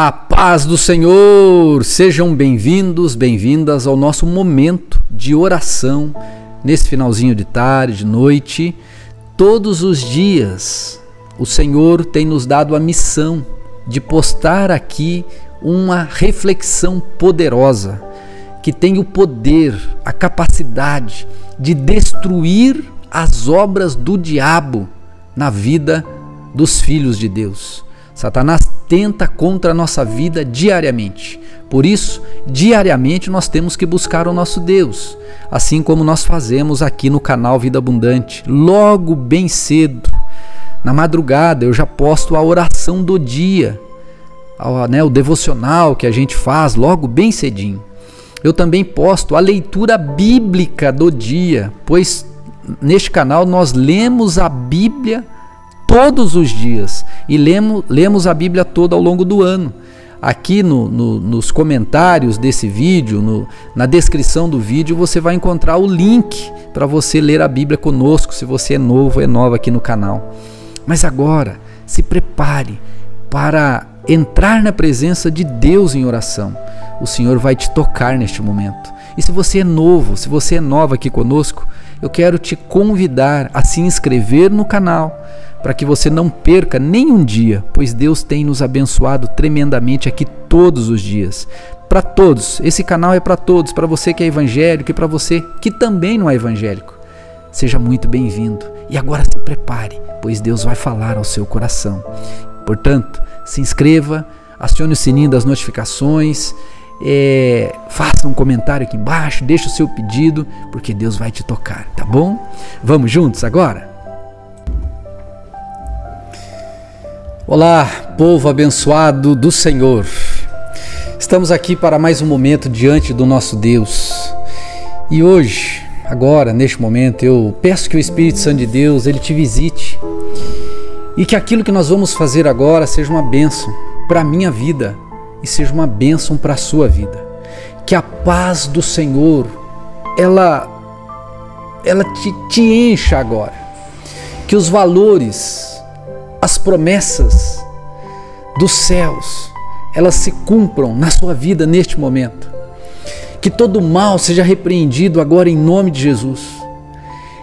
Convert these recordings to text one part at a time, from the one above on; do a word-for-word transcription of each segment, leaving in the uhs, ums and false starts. A paz do Senhor! Sejam bem-vindos, bem-vindas ao nosso momento de oração nesse finalzinho de tarde, de noite. Todos os dias o Senhor tem nos dado a missão de postar aqui uma reflexão poderosa que tem o poder, a capacidade de destruir as obras do diabo na vida dos filhos de Deus. Satanás tenta contra a nossa vida diariamente. Por isso, diariamente nós temos que buscar o nosso Deus, assim como nós fazemos aqui no canal Vida Abundante. Logo bem cedo, na madrugada, eu já posto a oração do dia, o devocional que a gente faz logo bem cedinho. Eu também posto a leitura bíblica do dia, pois neste canal nós lemos a Bíblia todos os dias e lemos, lemos a Bíblia toda ao longo do ano. Aqui no, no, nos comentários desse vídeo, no, na descrição do vídeo, você vai encontrar o link para você ler a Bíblia conosco, se você é novo ou é nova aqui no canal. Mas agora, se prepare para entrar na presença de Deus em oração. O Senhor vai te tocar neste momento. E se você é novo, se você é nova aqui conosco, eu quero te convidar a se inscrever no canal, para que você não perca nenhum dia, pois Deus tem nos abençoado tremendamente aqui todos os dias. Para todos, esse canal é para todos, para você que é evangélico e para você que também não é evangélico. Seja muito bem-vindo. E agora se prepare, pois Deus vai falar ao seu coração. Portanto, se inscreva, acione o sininho das notificações, É, faça um comentário aqui embaixo, deixa o seu pedido, porque Deus vai te tocar, tá bom? Vamos juntos agora? Olá, povo abençoado do Senhor. Estamos aqui para mais um momento diante do nosso Deus. E hoje, agora, neste momento, eu peço que o Espírito Santo de Deus, Ele te visite. E que aquilo que nós vamos fazer agora seja uma bênção para a minha vida e seja uma bênção para a sua vida. Que a paz do Senhor, ela, ela te, te encha agora. Que os valores, as promessas dos céus, elas se cumpram na sua vida neste momento. Que todo mal seja repreendido agora em nome de Jesus.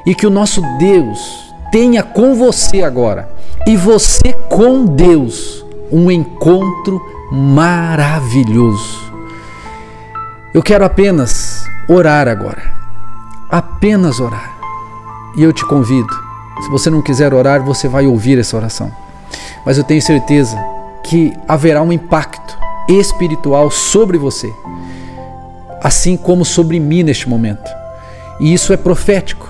E que o nosso Deus tenha com você agora, e você com Deus, um encontro maravilhoso. Eu quero apenas orar agora, apenas orar. E eu te convido, se você não quiser orar, você vai ouvir essa oração, mas eu tenho certeza que haverá um impacto espiritual sobre você, assim como sobre mim neste momento. E isso é profético,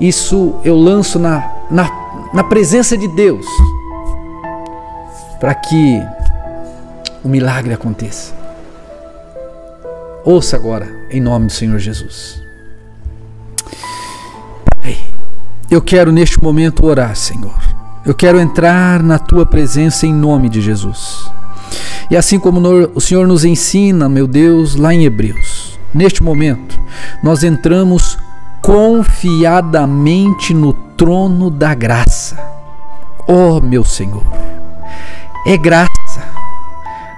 isso eu lanço na, na, na presença de Deus, para que o milagre aconteça. Ouça agora, em nome do Senhor Jesus. Pai, eu quero neste momento orar, Senhor. Eu quero entrar na Tua presença em nome de Jesus. E assim como o Senhor nos ensina, meu Deus, lá em Hebreus, neste momento, nós entramos confiadamente no trono da graça. Oh, meu Senhor, é graça.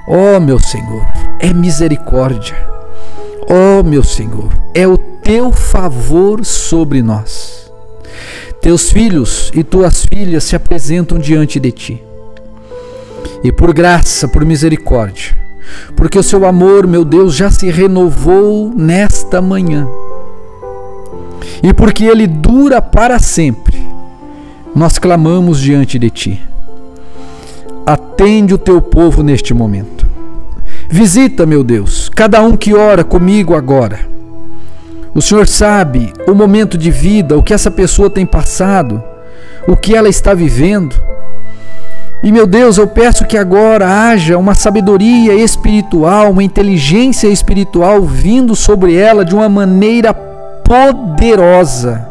Ó, meu Senhor, é misericórdia. Ó, meu Senhor, é o Teu favor sobre nós. Teus filhos e Tuas filhas se apresentam diante de Ti. E por graça, por misericórdia, porque o Seu amor, meu Deus, já se renovou nesta manhã. E porque Ele dura para sempre, nós clamamos diante de Ti. Atende o Teu povo neste momento. Visita, meu Deus, cada um que ora comigo agora. O Senhor sabe o momento de vida, o que essa pessoa tem passado, o que ela está vivendo. E, meu Deus, eu peço que agora haja uma sabedoria espiritual, uma inteligência espiritual vindo sobre ela de uma maneira poderosa.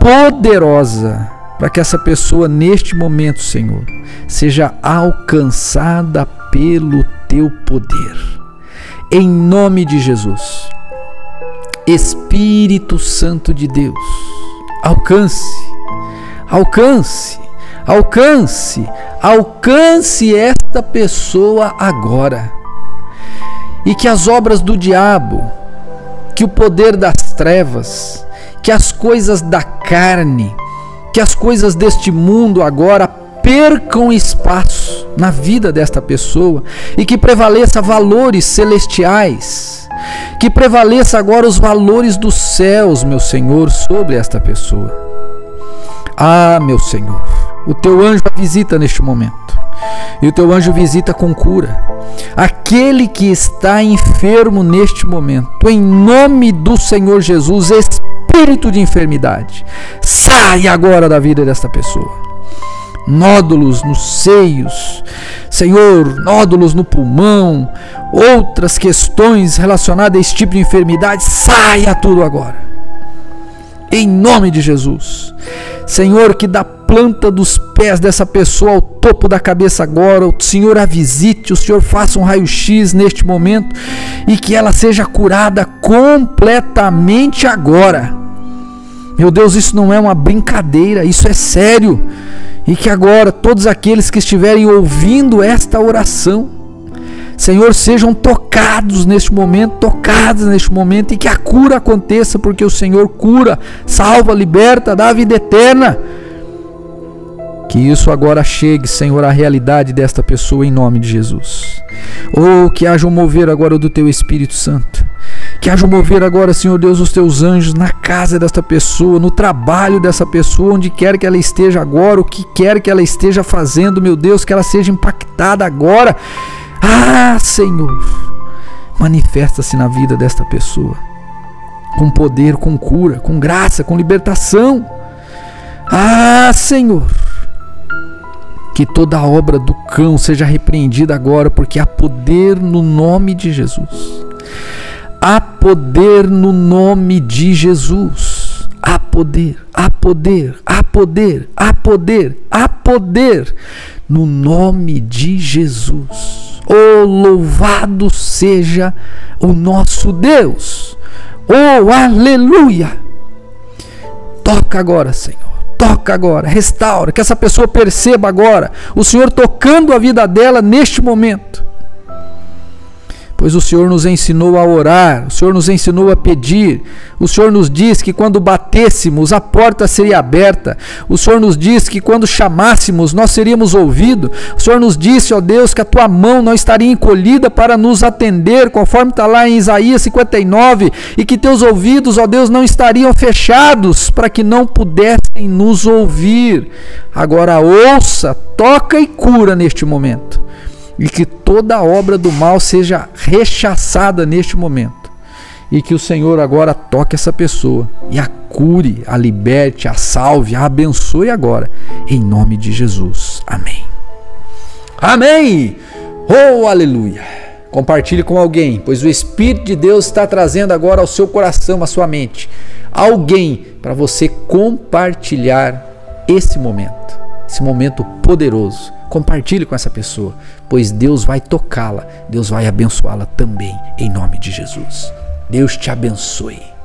Poderosa. Para que essa pessoa neste momento, Senhor, seja alcançada pelo Teu poder. Em nome de Jesus, Espírito Santo de Deus, alcance, alcance, Alcance, alcance esta pessoa agora. E que as obras do diabo, que o poder das trevas, que as coisas da carne, que as coisas deste mundo agora percam espaço na vida desta pessoa e que prevaleça valores celestiais, que prevaleça agora os valores dos céus, meu Senhor, sobre esta pessoa. Ah, meu Senhor, o teu anjo a visita neste momento, e o teu anjo visita com cura aquele que está enfermo neste momento, em nome do Senhor Jesus. Espírito de enfermidade, sai agora da vida desta pessoa. Nódulos nos seios, Senhor, nódulos no pulmão, outras questões relacionadas a esse tipo de enfermidade, saia tudo agora, em nome de Jesus. Senhor, que da planta dos pés dessa pessoa ao topo da cabeça agora, o Senhor a visite, o Senhor faça um raio-x neste momento e que ela seja curada completamente agora. Meu Deus, isso não é uma brincadeira, isso é sério. E que agora todos aqueles que estiverem ouvindo esta oração, Senhor, sejam tocados neste momento, tocados neste momento, e que a cura aconteça, porque o Senhor cura, salva, liberta, dá a vida eterna. Que isso agora chegue, Senhor, à realidade desta pessoa, em nome de Jesus. Ou que haja um mover agora do Teu Espírito Santo. Que haja um mover agora, Senhor Deus, os teus anjos na casa desta pessoa, no trabalho dessa pessoa, onde quer que ela esteja agora, o que quer que ela esteja fazendo, meu Deus, que ela seja impactada agora. Ah, Senhor, manifesta-se na vida desta pessoa, com poder, com cura, com graça, com libertação. Ah, Senhor, que toda obra do cão seja repreendida agora, porque há poder no nome de Jesus. Há poder no nome de Jesus, há poder, há poder, há poder, há poder, há poder no nome de Jesus. Oh, louvado seja o nosso Deus, oh, aleluia. Toca agora, Senhor, toca agora, restaura, que essa pessoa perceba agora o Senhor tocando a vida dela neste momento. Pois o Senhor nos ensinou a orar, o Senhor nos ensinou a pedir, o Senhor nos diz que quando batêssemos a porta seria aberta, o Senhor nos diz que quando chamássemos nós seríamos ouvidos, o Senhor nos disse, ó Deus, que a tua mão não estaria encolhida para nos atender, conforme está lá em Isaías cinquenta e nove, e que teus ouvidos, ó Deus, não estariam fechados para que não pudessem nos ouvir. Agora ouça, toca e cura neste momento. E que toda obra do mal seja rechaçada neste momento. E que o Senhor agora toque essa pessoa e a cure, a liberte, a salve, a abençoe agora. Em nome de Jesus. Amém. Amém. Oh, aleluia. Compartilhe com alguém, pois o Espírito de Deus está trazendo agora ao seu coração, à sua mente, alguém para você compartilhar esse momento. Esse momento poderoso. Compartilhe com essa pessoa, pois Deus vai tocá-la, Deus vai abençoá-la também, em nome de Jesus. Deus te abençoe.